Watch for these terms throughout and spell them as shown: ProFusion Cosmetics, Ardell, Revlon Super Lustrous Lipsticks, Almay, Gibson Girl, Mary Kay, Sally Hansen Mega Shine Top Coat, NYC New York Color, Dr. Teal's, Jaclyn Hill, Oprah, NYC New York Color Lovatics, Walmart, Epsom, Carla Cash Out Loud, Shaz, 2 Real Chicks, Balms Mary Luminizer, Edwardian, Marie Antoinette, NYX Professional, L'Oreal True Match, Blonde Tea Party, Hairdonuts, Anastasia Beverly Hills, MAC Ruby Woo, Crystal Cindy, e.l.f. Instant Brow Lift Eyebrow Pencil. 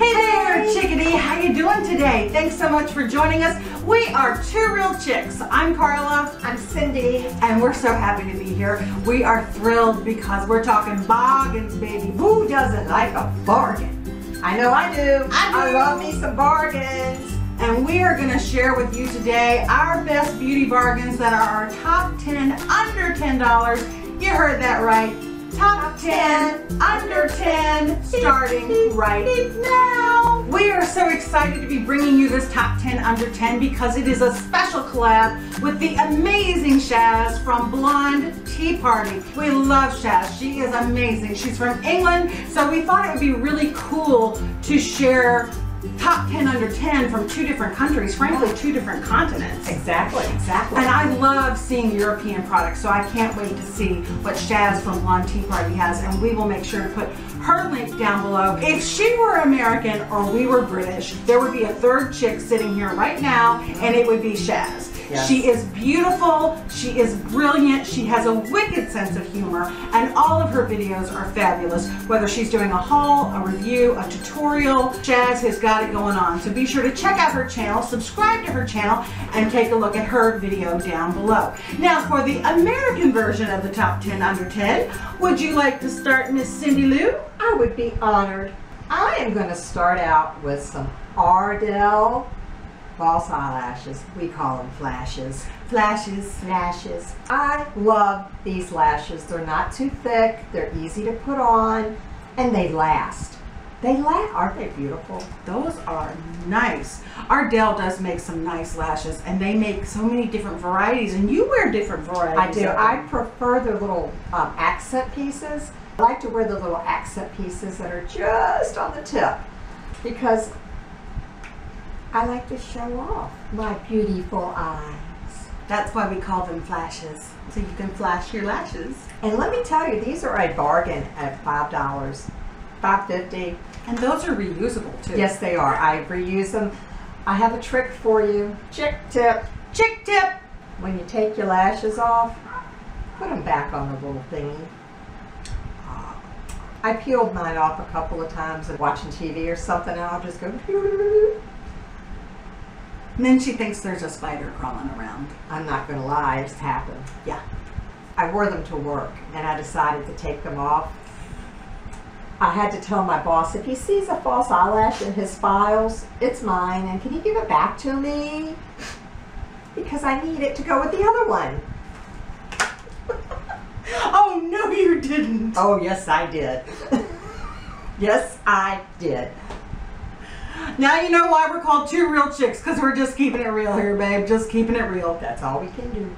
Hey there, Chickadee. How you doing today? Thanks so much for joining us. We are 2 Real Chicks. I'm Carla. I'm Cindy. And we're so happy to be here. We are thrilled because we're talking bargains, baby. Who doesn't like a bargain? I know I do. I love me some bargains. And we are going to share with you today our best beauty bargains that are our top 10 under $10. You heard that right. Top 10 under 10 starting right now. We are so excited to be bringing you this top 10 under 10 because it is a special collab with the amazing Shaz from Blonde Tea Party. We love Shaz. She is amazing. She's from England, so we thought it would be really cool to share top 10 under 10 from 2 different countries, frankly 2 different continents. Exactly. And I love seeing European products, so I can't wait to see what Shaz from Blonde Tea Party has, and we will make sure to put her link down below. If she were American or we were British, there would be a third chick sitting here right now, and it would be Shaz. Yes. She is beautiful, she is brilliant, she has a wicked sense of humor, and all of her videos are fabulous. Whether she's doing a haul, a review, a tutorial, Shaz has got it going on. So be sure to check out her channel, subscribe to her channel, and take a look at her video down below. Now for the American version of the top 10 under 10, would you like to start, Miss Cindy Lou? I would be honored. I am going to start out with some Ardell false eyelashes. We call them flashes. Flashes. I love these lashes. They're not too thick, they're easy to put on, and they last. Aren't they beautiful? Those are nice. Ardell does make some nice lashes, and they make so many different varieties, and you wear different varieties. I do. I prefer their little accent pieces. I like to wear the little accent pieces that are just on the tip because I like to show off my beautiful eyes. That's why we call them flashes, so you can flash your lashes. And let me tell you, these are a bargain at $5, $5.50. And those are reusable too. Yes, they are. I reuse them. I have a trick for you. Chick tip. When you take your lashes off, put them back on the little thingy. I peeled mine off a couple of times and watching TV or something, and I'll just go. And then she thinks there's a spider crawling around. I'm not going to lie, it's happened. Yeah. I wore them to work, and I decided to take them off. I had to tell my boss, if he sees a false eyelash in his files, it's mine, and can you give it back to me? Because I need it to go with the other one. Oh, no, you didn't. Oh, yes, I did. Yes, I did. Now you know why we're called 2 Real Chicks, because we're just keeping it real here, babe. Just keeping it real. That's all we can do.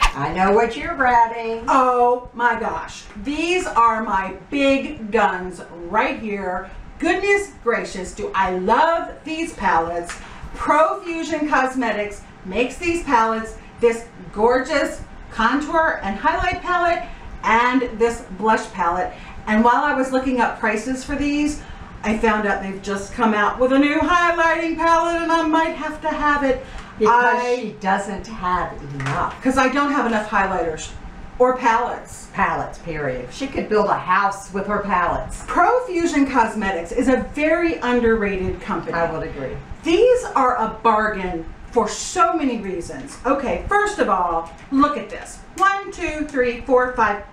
I know what you're grabbing. Oh, my gosh. These are my big guns right here. Goodness gracious, do I love these palettes. ProFusion Cosmetics makes these palettes. This gorgeous contour and highlight palette and this blush palette. And while I was looking up prices for these, I found out they've just come out with a new highlighting palette, and I might have to have it. Because she doesn't have enough. Because I don't have enough highlighters or palettes. Palettes, period. She could build a house with her palettes. ProFusion Cosmetics is a very underrated company. I would agree. These are a bargain for so many reasons. Okay, first of all, look at this.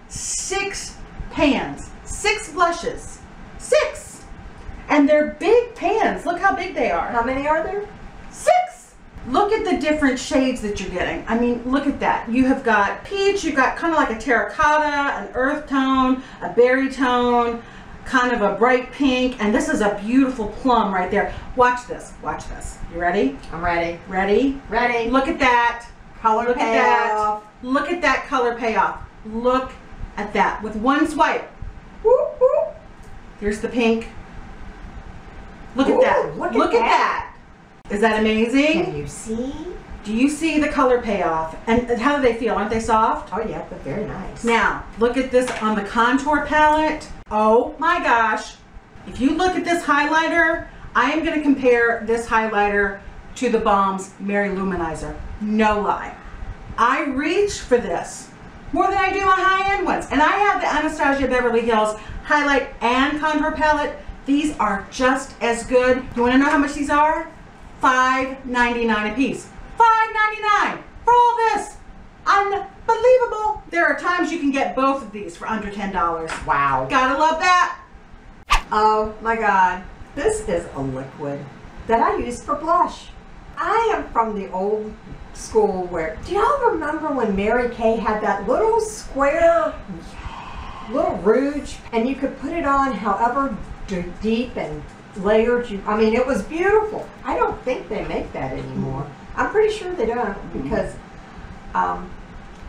6 pans. 6 blushes. 6! And they're big pans. Look how big they are. How many are there? 6. Look at the different shades that you're getting. I mean, look at that. You have got peach, you've got kind of like a terracotta, an earth tone, a berry tone, kind of a bright pink, and this is a beautiful plum right there. Watch this. Watch this. You ready? I'm ready. Ready. Look at that. Color payoff. Look at that color payoff. Look at that. With one swipe. Whoop, whoop. Here's the pink. Look at that. Look at that. Is that amazing? Can you see? Do you see the color payoff? And how do they feel? Aren't they soft? Oh, yeah, but very nice. Now, look at this on the contour palette. Oh, my gosh. If you look at this highlighter, I am going to compare this highlighter to the Balms Mary Luminizer. No lie. I reach for this more than I do my high-end ones. And I have the Anastasia Beverly Hills highlight and contour palette. These are just as good. You want to know how much these are? $5.99 a piece. $5.99 for all this. Unbelievable. There are times you can get both of these for under $10. Wow. Gotta love that. Oh my God. This is a liquid that I use for blush. I am from the old school where, do y'all remember when Mary Kay had that little square, little rouge, and you could put it on however deep and layered you, I mean, it was beautiful. I don't think they make that anymore. I'm pretty sure they don't because,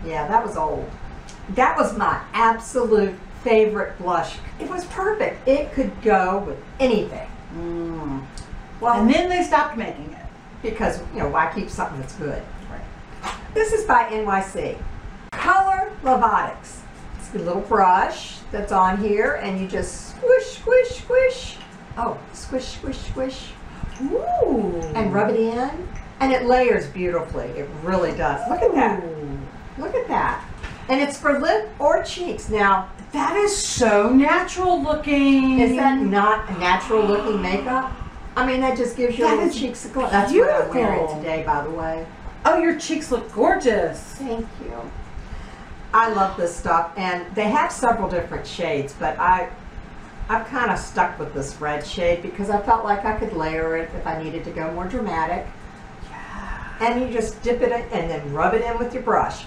yeah, that was old. That was my absolute favorite blush. It was perfect. It could go with anything. Well, and then they stopped making it. Because, you know, why keep something that's good? Right. This is by NYC. Color Lovatics. It's a little brush that's on here, and you just squish, squish, squish. Oh, squish, squish, squish. Ooh. And rub it in. And it layers beautifully. It really does. Look at that. Look at that. And it's for lip or cheeks. Now, that is so natural looking. Is that not a natural looking makeup? I mean, that just gives you that a little cheeks a glow. That's what I'm wearing today, by the way. Oh, your cheeks look gorgeous. Thank you. I love this stuff, and they have several different shades, but I've kind of stuck with this red shade because I felt like I could layer it if I needed to go more dramatic. Yeah. And you just dip it in and then rub it in with your brush.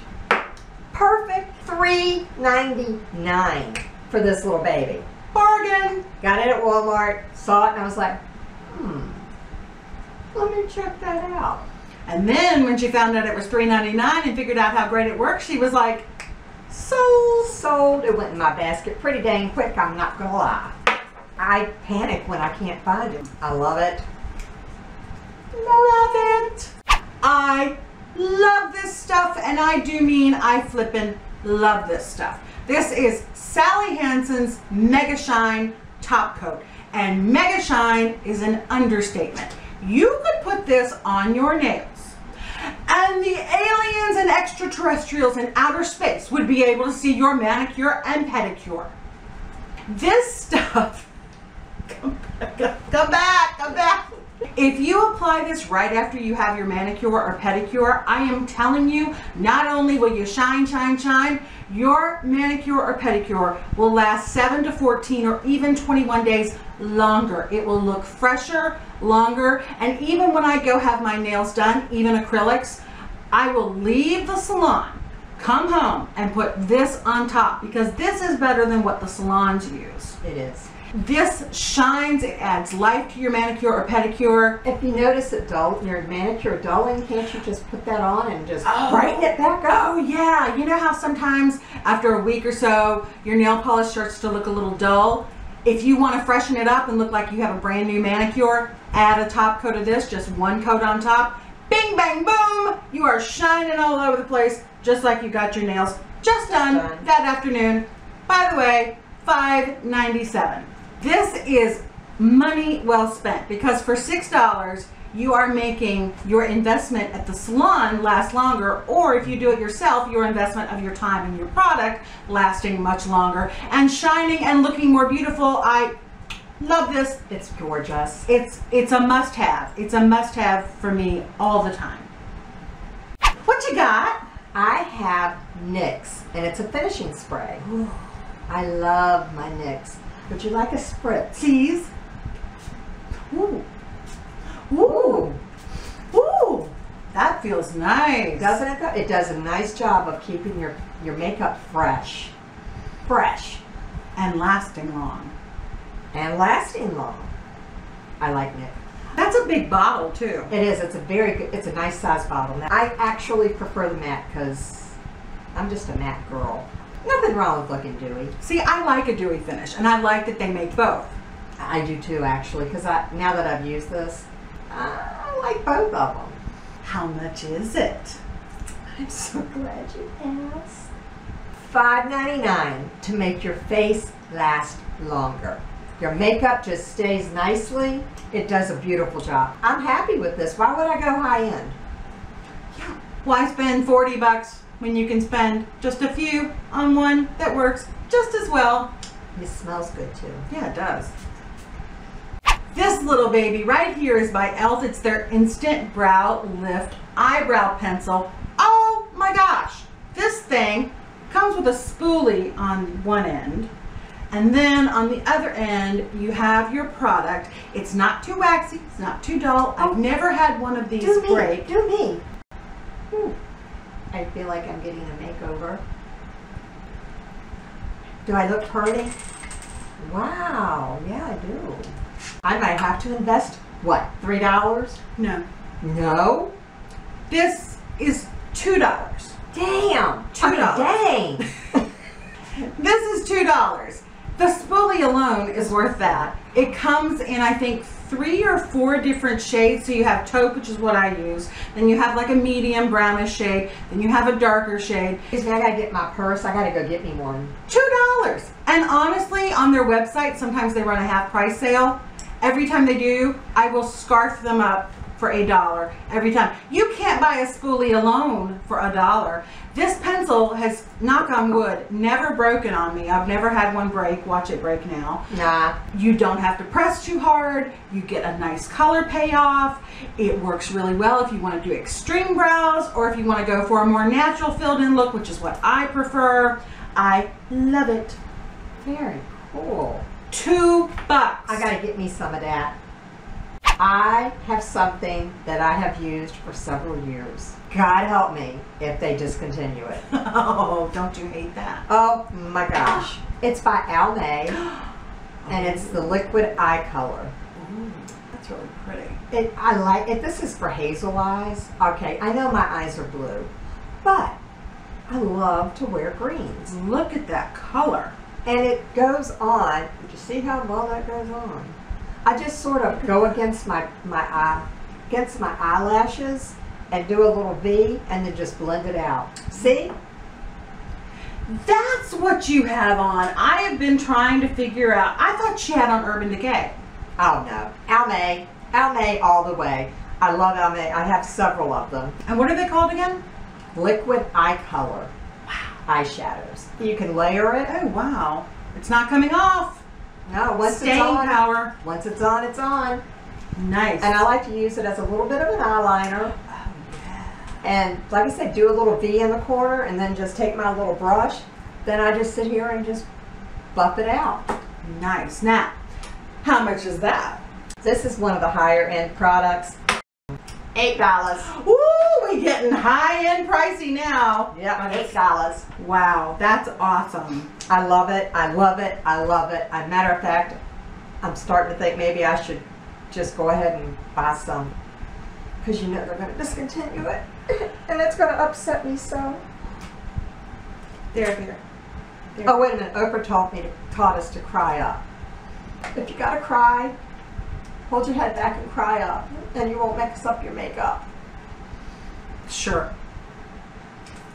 Perfect. $3.99 for this little baby. Bargain. Got it at Walmart. Saw it and I was like, let me check that out. And then when she found out it was $3.99 and figured out how great it worked, she was like, sold. It went in my basket pretty dang quick, I'm not gonna lie. I panic when I can't find it. I love it. Love it. I love this stuff, and I do mean I flippin' love this stuff. This is Sally Hansen's Mega Shine Top Coat. And Mega Shine is an understatement. You could put this on your nails, and the aliens and extraterrestrials in outer space would be able to see your manicure and pedicure. This stuff, come back. If you apply this right after you have your manicure or pedicure, I am telling you, not only will you shine, your manicure or pedicure will last 7 to 14 or even 21 days longer. It will look fresher, longer, and even when I go have my nails done, even acrylics, I will leave the salon, come home, and put this on top because this is better than what the salons use. It is. This shines, it adds life to your manicure or pedicure. If you notice it dull, your manicure dulling, can't you just put that on and just brighten it back up? Oh yeah, you know how sometimes after a week or so your nail polish starts to look a little dull? If you want to freshen it up and look like you have a brand new manicure, add a top coat of this, just one coat on top. Bing, bang, boom! You are shining all over the place just like you got your nails just done that afternoon. By the way, $5.97. This is money well spent because for $6 you are making your investment at the salon last longer, or if you do it yourself, your investment of your time and your product lasting much longer and shining and looking more beautiful. I love this. It's gorgeous. It's a must-have. It's a must-have for me all the time. What you got? I have NYX, and it's a finishing spray. Ooh, I love my NYX. Would you like a spritz? Please. Ooh. Ooh. Ooh. That feels nice. Doesn't it though? It does a nice job of keeping your makeup fresh. Fresh. And lasting long. I like it. That's a big bottle too. It is. It's a very good, it's a nice size bottle. Now, I actually prefer the matte because I'm just a matte girl. Nothing wrong with looking dewy. See, I like a dewy finish, and I like that they make both. I do too, actually, because now that I've used this, I like both of them. How much is it? I'm so glad you asked. $5.99 to make your face last longer. Your makeup just stays nicely. It does a beautiful job. I'm happy with this. Why would I go high end? Yeah. Why spend 40 bucks? When you can spend just a few on one that works just as well. It smells good too. Yeah, it does. This little baby right here is by e.l.f. It's their Instant Brow Lift Eyebrow Pencil. Oh my gosh, this thing comes with a spoolie on one end, and then on the other end you have your product. It's not too waxy, it's not too dull. I've never had one of these break. I feel like I'm getting a makeover. Do I look pearly? Wow, yeah, I do. I might have to invest, what, $3? No. No? This is $2. Damn, $2. Dang. This is $2. The spoolie alone is worth that. It comes in, I think, 3 or 4 different shades. So you have taupe, which is what I use. Then you have like a medium brownish shade. Then you have a darker shade. I gotta get my purse. I gotta go get me one. $2. And honestly, on their website, sometimes they run a half price sale. Every time they do, I will scarf them up for $1 every time. You can't buy a spoolie alone for $1. This pencil has, knock on wood, never broken on me. I've never had one break. Watch it break now. Nah. You don't have to press too hard. You get a nice color payoff. It works really well if you want to do extreme brows or if you want to go for a more natural filled in look, which is what I prefer. I love it. Very cool. $2. I gotta get me some of that. I have something that I have used for several years. God help me if they discontinue it. Oh, don't you hate that? Oh my gosh. It's by Almay, and it's the liquid eye color. Ooh, that's really pretty. I like it. This is for hazel eyes. Okay, I know my eyes are blue, but I love to wear greens. Look at that color. And it goes on. Did you see how well that goes on? I just sort of go against my eyelashes and do a little V and then just blend it out. See? That's what you have on. I have been trying to figure out. I thought she had on Urban Decay. Oh no. Almay. Almay all the way. I love Almay. I have several of them. And what are they called again? Liquid eye color. Wow. Eyeshadows. You can layer it. Oh wow. It's not coming off. No, once it's on, power. Once it's on, it's on. Nice. And I like to use it as a little bit of an eyeliner. Oh, yeah. And like I said, do a little V in the corner and then just take my little brush. Then I just sit here and just buff it out. Nice. Now, how much is that? This is one of the higher end products. $8. Woo, we're getting high end pricey now. Yeah, $8. Wow, that's awesome. I love it. I love it. I love it. As a matter of fact, I'm starting to think maybe I should just go ahead and buy some, because you know they're going to discontinue it, and it's going to upset me so. There. Oh wait a minute. Oprah taught us to cry up. If you got to cry, hold your head back and cry up, and you won't mess up your makeup. Sure.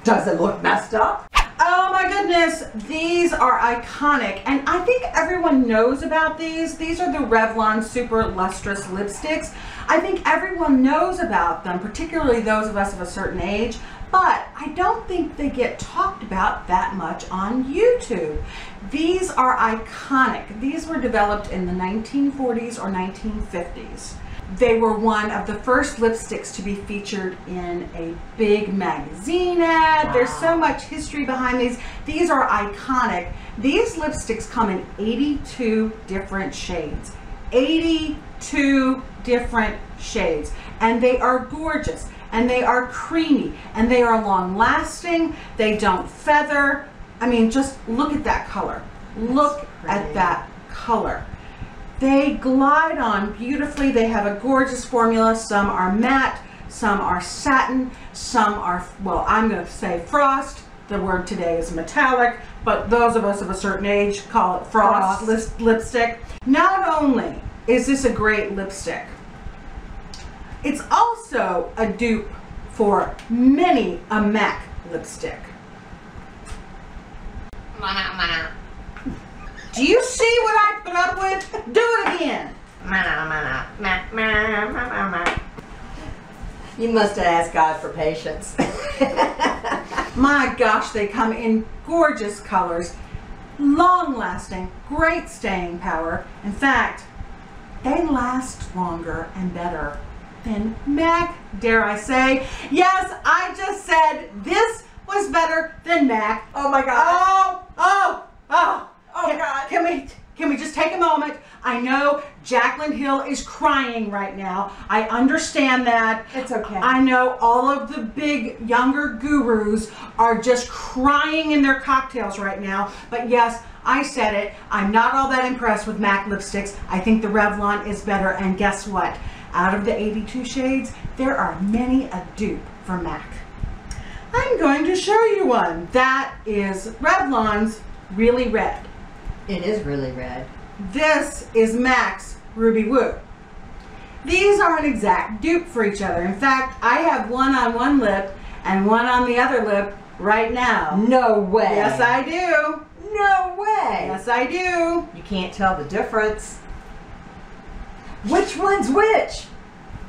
Does it look messed up? Oh my goodness, these are iconic, and I think everyone knows about these. These are the Revlon Super Lustrous Lipsticks. I think everyone knows about them, particularly those of us of a certain age, but I don't think they get talked about that much on YouTube. These are iconic. These were developed in the 1940s or 1950s. They were one of the first lipsticks to be featured in a big magazine ad. Wow. There's so much history behind these. These are iconic. These lipsticks come in 82 different shades. 82 different shades. And they are gorgeous. And they are creamy. And they are long lasting. They don't feather. I mean, just look at that color. Look at that color. They glide on beautifully. They have a gorgeous formula. Some are matte, some are satin, some are, well, I'm going to say frost. The word today is metallic, but those of us of a certain age call it frost lipstick. Not only is this a great lipstick, it's also a dupe for many a MAC lipstick. Mana. Do you see what I put up with? Do it again. You must have asked God for patience. My gosh, they come in gorgeous colors, long lasting, great staying power. In fact, they last longer and better than MAC, dare I say. Yes, I just said this was better than MAC. Oh my God. Oh God. Can we just take a moment? I know Jaclyn Hill is crying right now. I understand that. It's okay. I know all of the big younger gurus are just crying in their cocktails right now. But yes, I said it. I'm not all that impressed with MAC lipsticks. I think the Revlon is better. And guess what? Out of the 82 shades, there are many a dupe for MAC. I'm going to show you one. That is Revlon's Really Red. It is really red. This is MAC's Ruby Woo. These are an exact dupe for each other. In fact, I have one on one lip and one on the other lip right now. No way. Yes, I do. No way. Yes, I do. You can't tell the difference. Which one's which?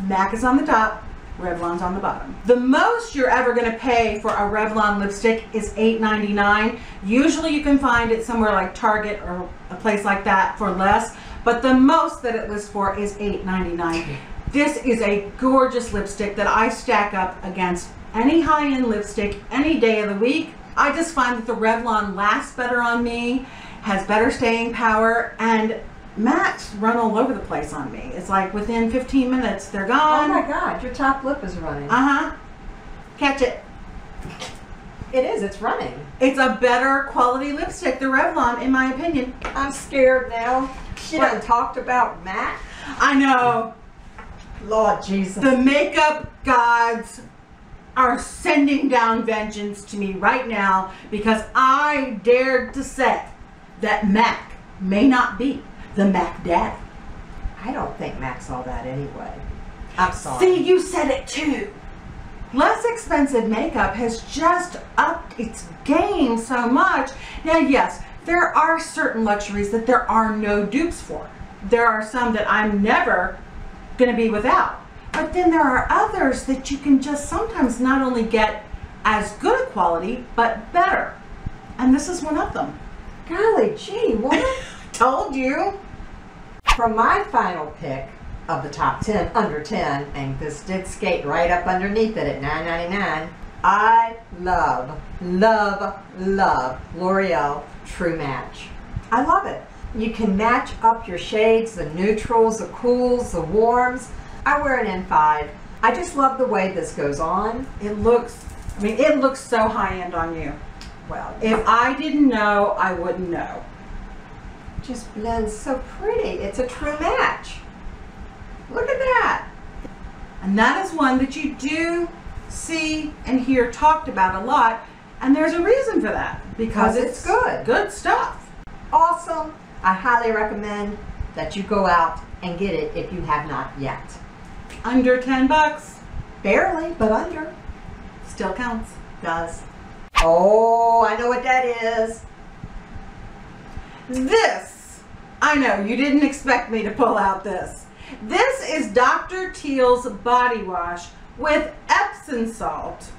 MAC is on the top. Revlon's on the bottom. The most you're ever going to pay for a Revlon lipstick is $8.99. Usually you can find it somewhere like Target or a place like that for less, but the most that it lists for is $8.99. This is a gorgeous lipstick that I stack up against any high-end lipstick any day of the week. I just find that the Revlon lasts better on me, has better staying power, and MAC's run all over the place on me. It's like within 15 minutes, they're gone. Oh my God, your top lip is running. Uh-huh. Catch it. It is, it's running. It's a better quality lipstick, the Revlon, in my opinion. I'm scared now. She done talked about MAC. I know. Lord Jesus. The makeup gods are sending down vengeance to me right now because I dared to say that MAC may not be the MAC Daddy. I don't think MAC's all that anyway. I'm sorry. See, you said it too. Less expensive makeup has just upped its game so much. Now, yes, there are certain luxuries that there are no dupes for. There are some that I'm never going to be without. But then there are others that you can just sometimes not only get as good a quality, but better. And this is one of them. Golly gee, what? Told you. For my final pick of the top 10 under 10, and this did skate right up underneath it at $9.99, I love L'Oreal True Match. I love it. You can match up your shades, the neutrals, the cools, the warms. I wear an N5. I just love the way this goes on. It looks, I mean, it looks so high-end on you. Well, if I didn't know, I wouldn't know. Just blends so pretty. It's a true match. Look at that. And that is one that you do see and hear talked about a lot, and there's a reason for that, because it's good. Good stuff. Awesome. I highly recommend that you go out and get it if you have not yet. Under 10 bucks. Barely, but under. Still counts. Does. Oh, I know what that is. This, I know, you didn't expect me to pull out this. This is Dr. Teal's Body Wash with Epsom Salt.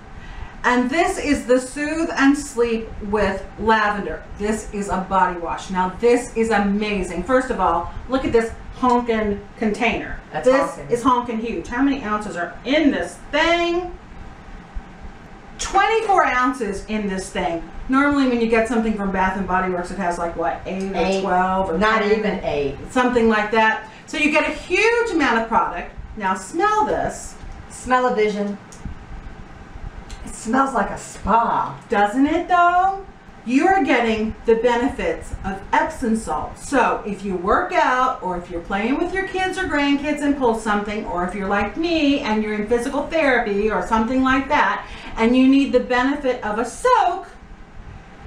And this is the Soothe and Sleep with Lavender. This is a body wash. Now, this is amazing. First of all, look at this honkin' container. This is honkin' huge. How many ounces are in this thing? 24 ounces in this thing. Normally when you get something from Bath & Body Works, it has like what, 8 or 12 or not 10, even 8, something like that. So you get a huge amount of product. Now smell this. Smell-o-vision. It smells like a spa, doesn't it though? You are getting the benefits of Epsom salt. So if you work out, or if you're playing with your kids or grandkids and pull something, or if you're like me and you're in physical therapy or something like that, and you need the benefit of a soak,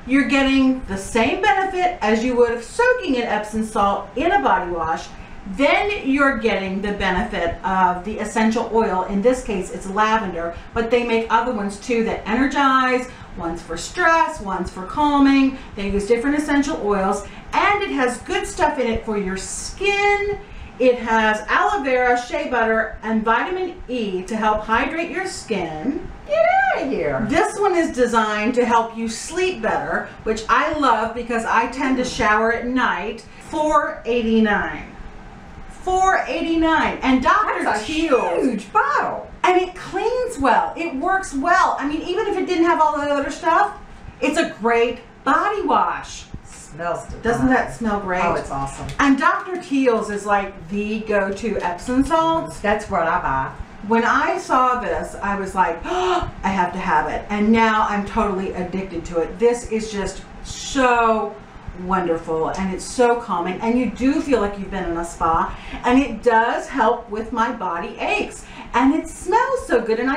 you're getting the same benefit as you would of soaking in Epsom salt in a body wash. Then you're getting the benefit of the essential oil. In this case, it's lavender, but they make other ones too that energize. One's for stress, one's for calming. They use different essential oils, and it has good stuff in it for your skin. It has aloe vera, shea butter, and vitamin E to help hydrate your skin. Get out of here. This one is designed to help you sleep better, which I love because I tend to shower at night. $4.89. $4.89. And Dr. Teal's, huge bottle. And it cleans well. It works well. I mean, even if it didn't have all that other stuff, it's a great body wash. Smells divine. Doesn't that smell great? Oh, it's awesome. And Dr. Teal's is like the go-to Epsom salts. That's what I buy. When I saw this, I was like, oh, I have to have it. And now I'm totally addicted to it. This is just so wonderful, and it's so calming, and you do feel like you've been in a spa, and it does help with my body aches, and it smells so good, and I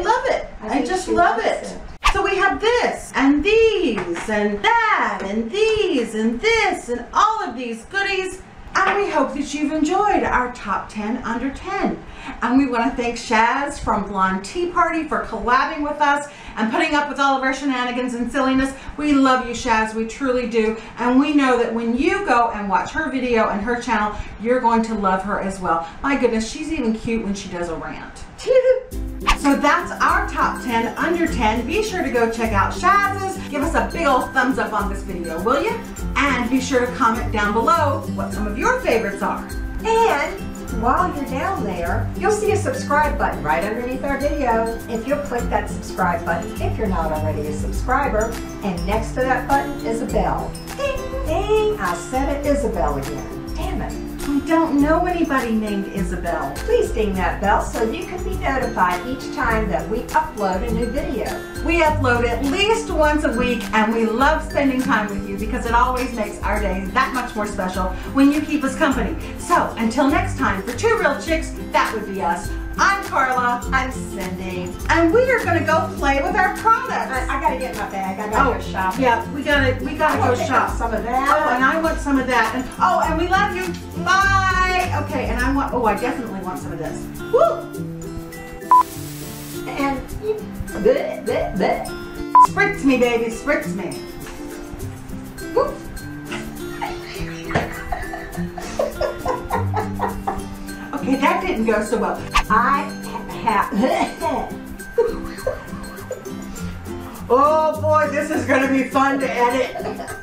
love it. I just love it. So we have this, and these, and that, and these, and this, and all of these goodies. And we hope that you've enjoyed our top 10 under 10. And we want to thank Shaz from Blonde Tea Party for collabing with us and putting up with all of our shenanigans and silliness. We love you, Shaz. We truly do. And we know that when you go and watch her video and her channel, you're going to love her as well. My goodness, she's even cute when she does a rant. So that's our top 10 under 10. Be sure to go check out Shaz's. Give us a big old thumbs up on this video, will you? And be sure to comment down below what some of your favorites are. And while you're down there, you'll see a subscribe button right underneath our video. If you'll click that subscribe button, if you're not already a subscriber, and next to that button is a bell. Ding, ding, I said it, Isabel again. Damn it. We don't know anybody named Isabel. Please ding that bell so you can be notified each time that we upload a new video. We upload at least once a week, and we love spending time with you because it always makes our days that much more special when you keep us company. So until next time, for 2 Real Chicks, that would be us. I'm Carla. I'm Cindy. And we are going to go play with our products. I got to get my bag. I got to go shopping. Yeah, we gotta go shop. Some of that. Oh, and I want some of that. And oh, and we love you. Bye. Okay, and I want, oh, I definitely want some of this. Woo! And bleh, bleh, bleh. Spritz me, baby. Spritz me. Woo! Okay, that didn't go so well. Oh boy, this is going to be fun to edit.